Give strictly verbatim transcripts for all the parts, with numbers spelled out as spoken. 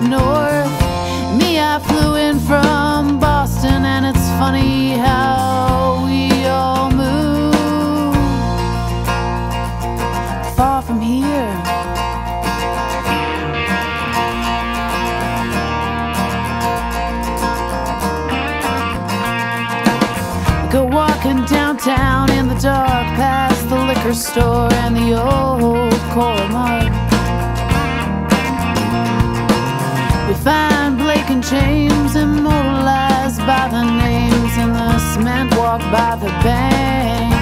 north. Me, I flew in from Boston, and it's funny how we all move far from here. Go walking downtown in the dark, past the liquor store and the old Coral Mart. We find Blake and James immortalized by the names in the cement walk by the bank.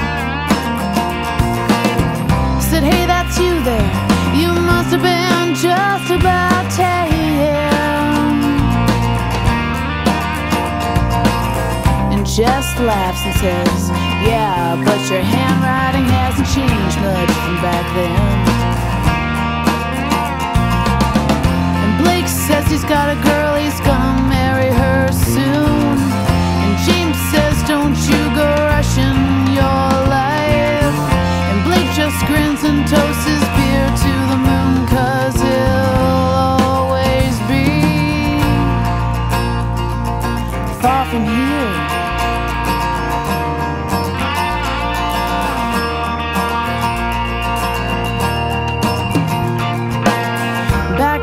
Said, hey, that's you there. You must have been just about ten. And just laughs and says, yeah, but your handwriting hasn't changed much from back then. Says he's got a girl, he's gonna marry her soon. And James says, don't you go rushing your life. And Blake just grins and toasts his beer to the moon, cause it'll always be far from here.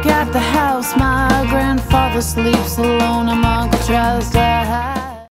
At the house, my grandfather sleeps alone among the trolls.